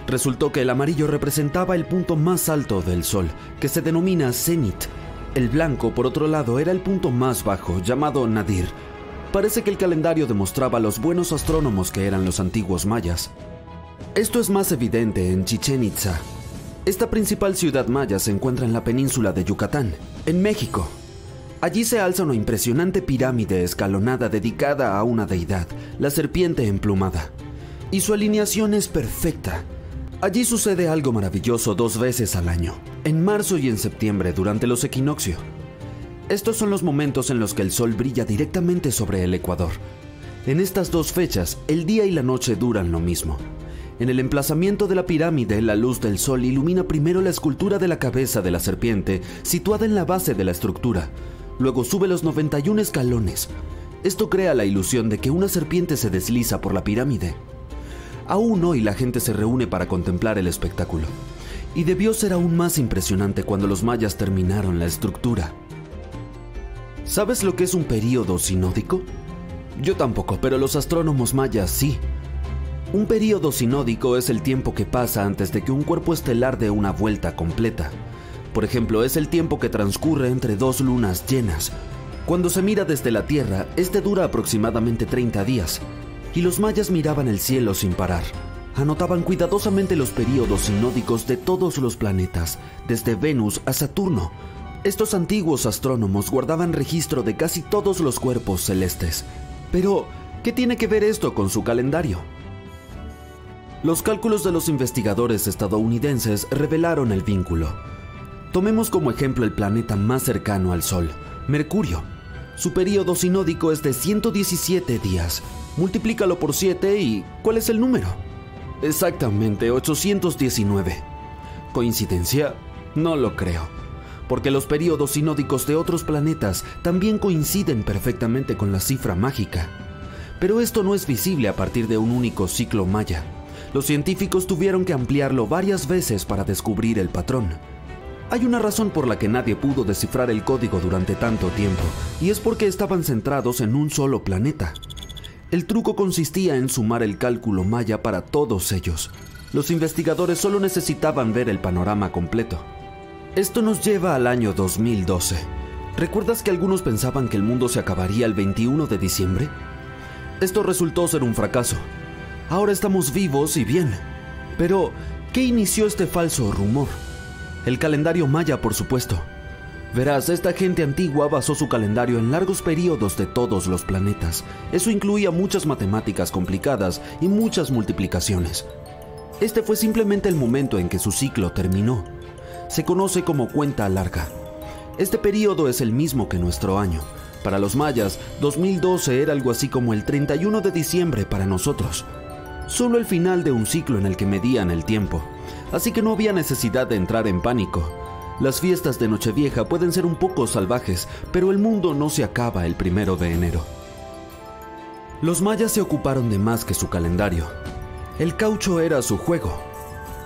Resultó que el amarillo representaba el punto más alto del sol, que se denomina cenit. El blanco, por otro lado, era el punto más bajo, llamado nadir. Parece que el calendario demostraba los buenos astrónomos que eran los antiguos mayas. Esto es más evidente en Chichén Itzá. Esta principal ciudad maya se encuentra en la península de Yucatán, en México. Allí se alza una impresionante pirámide escalonada dedicada a una deidad, la serpiente emplumada. Y su alineación es perfecta. Allí sucede algo maravilloso 2 veces al año, en marzo y en septiembre durante los equinoccios. Estos son los momentos en los que el sol brilla directamente sobre el ecuador. En estas 2 fechas, el día y la noche duran lo mismo. En el emplazamiento de la pirámide, la luz del sol ilumina primero la escultura de la cabeza de la serpiente, situada en la base de la estructura. Luego sube los 91 escalones. Esto crea la ilusión de que una serpiente se desliza por la pirámide. Aún hoy la gente se reúne para contemplar el espectáculo. Y debió ser aún más impresionante cuando los mayas terminaron la estructura. ¿Sabes lo que es un período sinódico? Yo tampoco, pero los astrónomos mayas sí. Un período sinódico es el tiempo que pasa antes de que un cuerpo estelar dé una vuelta completa. Por ejemplo, es el tiempo que transcurre entre 2 lunas llenas. Cuando se mira desde la Tierra, este dura aproximadamente 30 días. Y los mayas miraban el cielo sin parar. Anotaban cuidadosamente los períodos sinódicos de todos los planetas, desde Venus a Saturno. Estos antiguos astrónomos guardaban registro de casi todos los cuerpos celestes. Pero, ¿qué tiene que ver esto con su calendario? Los cálculos de los investigadores estadounidenses revelaron el vínculo. Tomemos como ejemplo el planeta más cercano al Sol, Mercurio. Su período sinódico es de 117 días. multiplícalo por 7 y... ¿cuál es el número? Exactamente, 819. ¿Coincidencia? No lo creo, porque los periodos sinódicos de otros planetas también coinciden perfectamente con la cifra mágica. Pero esto no es visible a partir de un único ciclo maya. Los científicos tuvieron que ampliarlo varias veces para descubrir el patrón. Hay una razón por la que nadie pudo descifrar el código durante tanto tiempo, y es porque estaban centrados en un solo planeta. El truco consistía en sumar el cálculo maya para todos ellos. Los investigadores solo necesitaban ver el panorama completo. Esto nos lleva al año 2012. ¿Recuerdas que algunos pensaban que el mundo se acabaría el 21 de diciembre? Esto resultó ser un fracaso. Ahora estamos vivos y bien. Pero, ¿qué inició este falso rumor? El calendario maya, por supuesto. Verás, esta gente antigua basó su calendario en largos periodos de todos los planetas. Eso incluía muchas matemáticas complicadas y muchas multiplicaciones. Este fue simplemente el momento en que su ciclo terminó. Se conoce como cuenta larga. Este periodo es el mismo que nuestro año. Para los mayas, 2012 era algo así como el 31 de diciembre para nosotros. Solo el final de un ciclo en el que medían el tiempo. Así que no había necesidad de entrar en pánico. Las fiestas de Nochevieja pueden ser un poco salvajes, pero el mundo no se acaba el 1 de enero. Los mayas se ocuparon de más que su calendario. El caucho era su juego.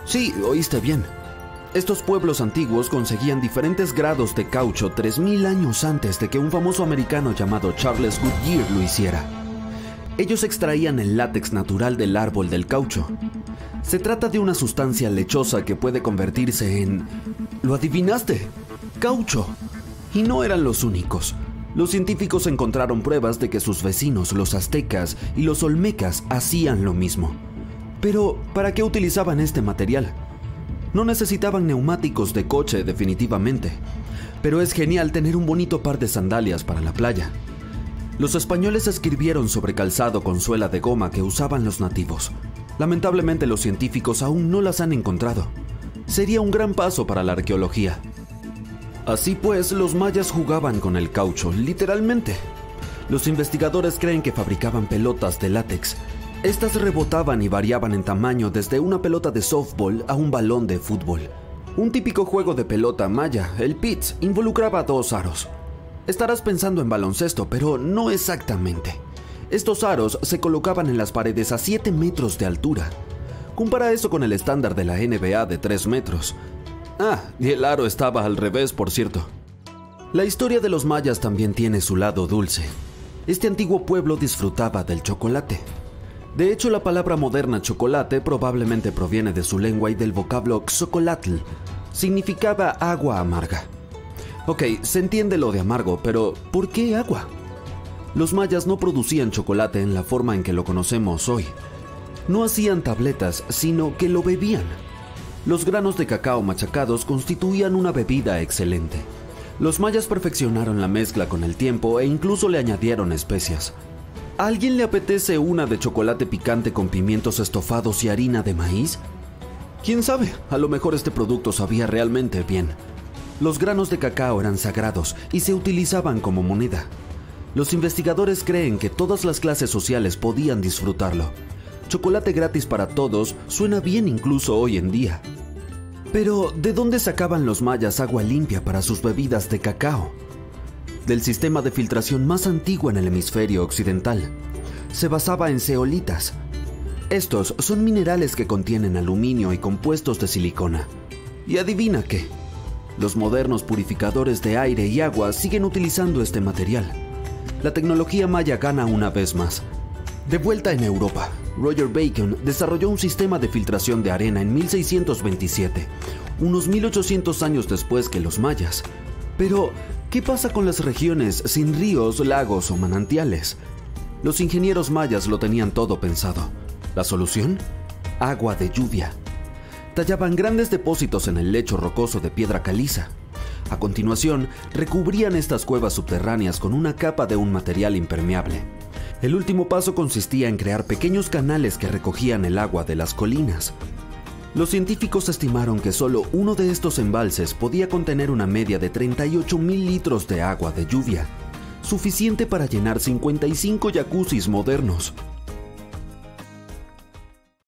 Sí, oíste bien. Estos pueblos antiguos conseguían diferentes grados de caucho 3000 años antes de que un famoso americano llamado Charles Goodyear lo hiciera. Ellos extraían el látex natural del árbol del caucho. Se trata de una sustancia lechosa que puede convertirse en... ¿lo adivinaste? ¡Caucho! Y no eran los únicos. Los científicos encontraron pruebas de que sus vecinos, los aztecas y los olmecas, hacían lo mismo. Pero, ¿para qué utilizaban este material? No necesitaban neumáticos de coche definitivamente, pero es genial tener un bonito par de sandalias para la playa. Los españoles escribieron sobre calzado con suela de goma que usaban los nativos. Lamentablemente los científicos aún no las han encontrado. Sería un gran paso para la arqueología. Así pues, los mayas jugaban con el caucho, literalmente. Los investigadores creen que fabricaban pelotas de látex. Estas rebotaban y variaban en tamaño desde una pelota de softball a un balón de fútbol. Un típico juego de pelota maya, el pitch, involucraba 2 aros. Estarás pensando en baloncesto, pero no exactamente. Estos aros se colocaban en las paredes a 7 metros de altura. Compara eso con el estándar de la NBA de 3 metros. Ah, y el aro estaba al revés, por cierto. La historia de los mayas también tiene su lado dulce. Este antiguo pueblo disfrutaba del chocolate. De hecho, la palabra moderna chocolate probablemente proviene de su lengua y del vocablo xocolatl. Significaba agua amarga. Ok, se entiende lo de amargo, pero ¿por qué agua? Los mayas no producían chocolate en la forma en que lo conocemos hoy. No hacían tabletas, sino que lo bebían. Los granos de cacao machacados constituían una bebida excelente. Los mayas perfeccionaron la mezcla con el tiempo e incluso le añadieron especias. ¿A alguien le apetece una de chocolate picante con pimientos estofados y harina de maíz? ¿Quién sabe? A lo mejor este producto sabía realmente bien. Los granos de cacao eran sagrados y se utilizaban como moneda. Los investigadores creen que todas las clases sociales podían disfrutarlo. Chocolate gratis para todos suena bien incluso hoy en día. Pero, ¿de dónde sacaban los mayas agua limpia para sus bebidas de cacao? Del sistema de filtración más antiguo en el hemisferio occidental. Se basaba en zeolitas. Estos son minerales que contienen aluminio y compuestos de silicona. Y adivina qué. Los modernos purificadores de aire y agua siguen utilizando este material. La tecnología maya gana una vez más. De vuelta en Europa, Roger Bacon desarrolló un sistema de filtración de arena en 1627, unos 1800 años después que los mayas. Pero, ¿qué pasa con las regiones sin ríos, lagos o manantiales? Los ingenieros mayas lo tenían todo pensado. ¿La solución? Agua de lluvia. Tallaban grandes depósitos en el lecho rocoso de piedra caliza. A continuación, recubrían estas cuevas subterráneas con una capa de un material impermeable. El último paso consistía en crear pequeños canales que recogían el agua de las colinas. Los científicos estimaron que solo uno de estos embalses podía contener una media de 38.000 litros de agua de lluvia, suficiente para llenar 55 jacuzzis modernos.